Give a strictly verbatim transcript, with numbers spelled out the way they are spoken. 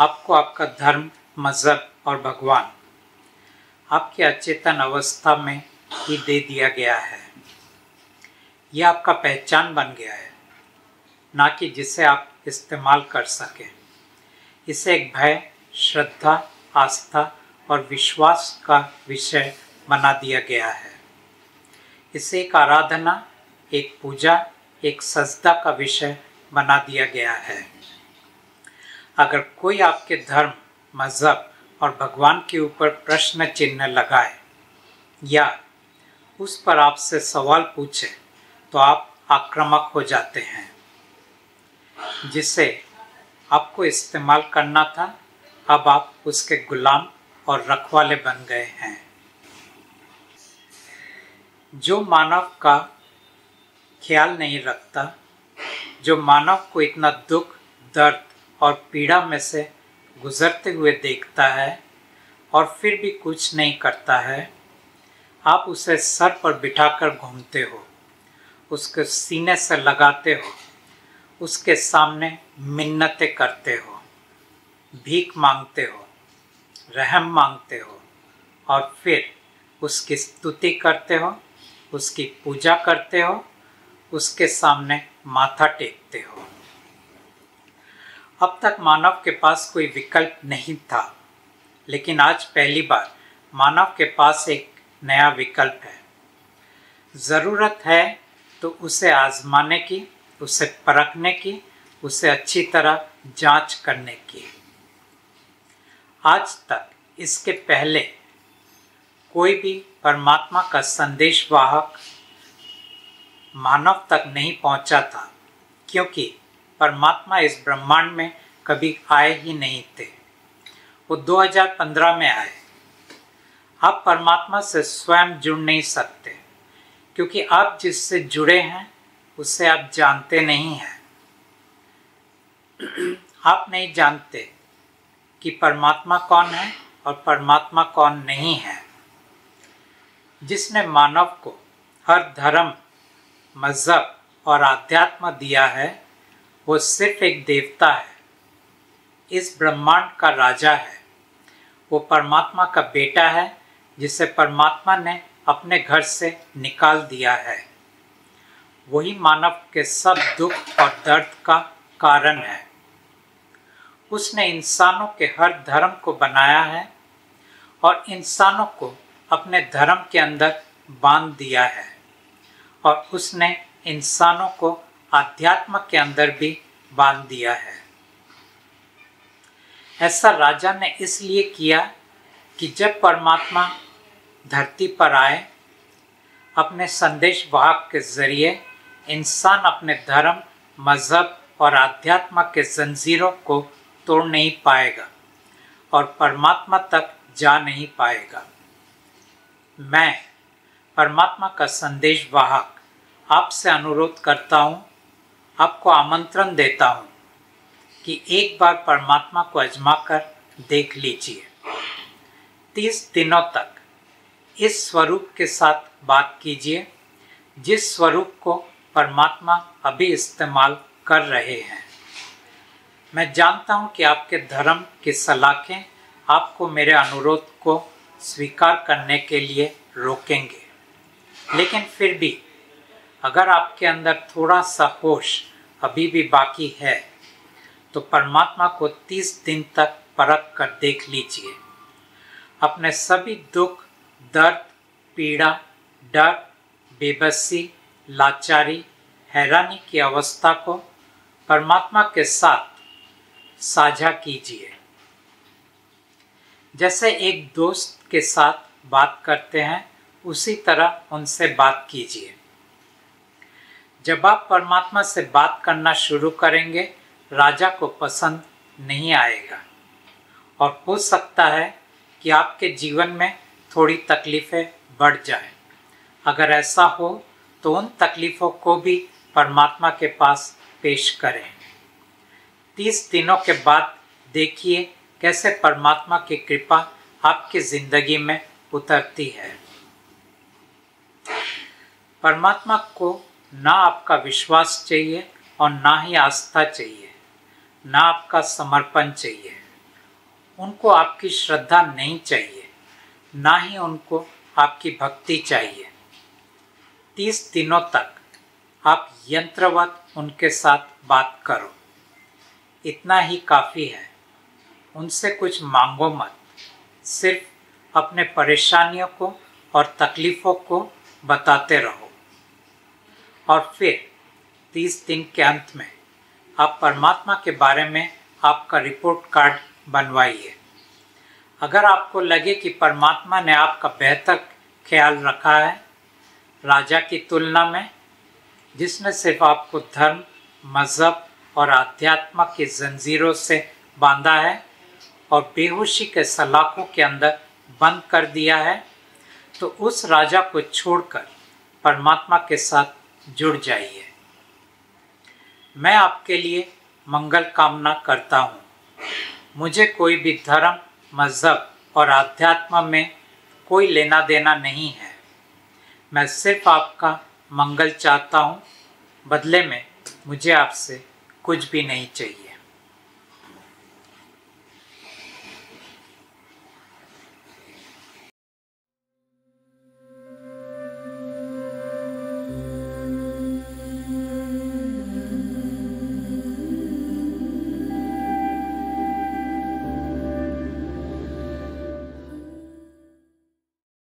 आपको आपका धर्म, मजहब और भगवान आपकी अचेतन अवस्था में ही दे दिया गया है। यह आपका पहचान बन गया है, ना कि जिसे आप इस्तेमाल कर सकें। इसे एक भय, श्रद्धा, आस्था और विश्वास का विषय बना दिया गया है। इसे एक आराधना, एक पूजा, एक सजदा का विषय बना दिया गया है। अगर कोई आपके धर्म, मजहब और भगवान के ऊपर प्रश्न चिन्ह लगाए या उस पर आपसे सवाल पूछे तो आप आक्रामक हो जाते हैं। जिसे आपको इस्तेमाल करना था, अब आप उसके गुलाम और रखवाले बन गए हैं। जो मानव का ख्याल नहीं रखता, जो मानव को इतना दुख, दर्द और पीड़ा में से गुजरते हुए देखता है और फिर भी कुछ नहीं करता है, आप उसे सर पर बिठाकर घूमते हो, उसके सीने से लगाते हो, उसके सामने मिन्नतें करते हो, भीख मांगते हो, रहम मांगते हो और फिर उसकी स्तुति करते हो, उसकी पूजा करते हो, उसके सामने माथा टेकते हो। अब तक मानव के पास कोई विकल्प नहीं था, लेकिन आज पहली बार मानव के पास एक नया विकल्प है। ज़रूरत है तो उसे आजमाने की, उसे परखने की, उसे अच्छी तरह जांच करने की। आज तक इसके पहले कोई भी परमात्मा का संदेश वाहक मानव तक नहीं पहुंचा था, क्योंकि परमात्मा इस ब्रह्मांड में कभी आए ही नहीं थे। वो दो हज़ार पंद्रह में आए। आप परमात्मा से स्वयं जुड़ नहीं सकते, क्योंकि आप जिससे जुड़े हैं उसे आप जानते नहीं हैं। आप नहीं जानते कि परमात्मा कौन है और परमात्मा कौन नहीं है। जिसने मानव को हर धर्म, मजहब और आध्यात्म दिया है, वो सिर्फ एक देवता है, इस ब्रह्मांड का राजा है। वो परमात्मा का बेटा है, जिसे परमात्मा ने अपने घर से निकाल दिया है। वही मानव के सब दुख और दर्द का कारण है। उसने इंसानों के हर धर्म को बनाया है और इंसानों को अपने धर्म के अंदर बांध दिया है, और उसने इंसानों को आध्यात्म के अंदर भी बांध दिया है। ऐसा राजा ने इसलिए किया कि जब परमात्मा धरती पर आए, अपने संदेश वाहक के जरिए इंसान अपने धर्म, मजहब और आध्यात्म के जंजीरों को तोड़ नहीं पाएगा और परमात्मा तक जा नहीं पाएगा। मैं, परमात्मा का संदेश वाहक, आपसे अनुरोध करता हूँ, आपको आमंत्रण देता हूँ कि एक बार परमात्मा को आजमा कर देख लीजिए। तीस दिनों तक इस स्वरूप के साथ बात कीजिए, जिस स्वरूप को परमात्मा अभी इस्तेमाल कर रहे हैं। मैं जानता हूँ कि आपके धर्म की सलाखें आपको मेरे अनुरोध को स्वीकार करने के लिए रोकेंगे, लेकिन फिर भी अगर आपके अंदर थोड़ा सा होश अभी भी बाकी है तो परमात्मा को तीस दिन तक परख कर देख लीजिए। अपने सभी दुख, दर्द, पीड़ा, डर, बेबसी, लाचारी, हैरानी की अवस्था को परमात्मा के साथ साझा कीजिए। जैसे एक दोस्त के साथ बात करते हैं, उसी तरह उनसे बात कीजिए। जब आप परमात्मा से बात करना शुरू करेंगे, राजा को पसंद नहीं आएगा और हो सकता है कि आपके जीवन में थोड़ी तकलीफें बढ़ जाएं। अगर ऐसा हो तो उन तकलीफों को भी परमात्मा के पास पेश करें। तीस दिनों के बाद देखिए कैसे परमात्मा की कृपा आपकी ज़िंदगी में उतरती है। परमात्मा को ना आपका विश्वास चाहिए और ना ही आस्था चाहिए, ना आपका समर्पण चाहिए। उनको आपकी श्रद्धा नहीं चाहिए, ना ही उनको आपकी भक्ति चाहिए। तीस दिनों तक आप यंत्रवत उनके साथ बात करो, इतना ही काफ़ी है। उनसे कुछ मांगो मत, सिर्फ अपने परेशानियों को और तकलीफ़ों को बताते रहो। और फिर तीस दिन के अंत में आप परमात्मा के बारे में आपका रिपोर्ट कार्ड बनवाइए। अगर आपको लगे कि परमात्मा ने आपका बेहतर ख्याल रखा है राजा की तुलना में, जिसने सिर्फ आपको धर्म, मज़हब और आध्यात्म की जंजीरों से बांधा है और बेहोशी के सलाखों के अंदर बंद कर दिया है, तो उस राजा को छोड़कर परमात्मा के साथ जुड़ जाइए। मैं आपके लिए मंगल कामना करता हूँ। मुझे कोई भी धर्म, मज़हब और आध्यात्म में कोई लेना देना नहीं है। मैं सिर्फ आपका मंगल चाहता हूँ, बदले में मुझे आपसे कुछ भी नहीं चाहिए।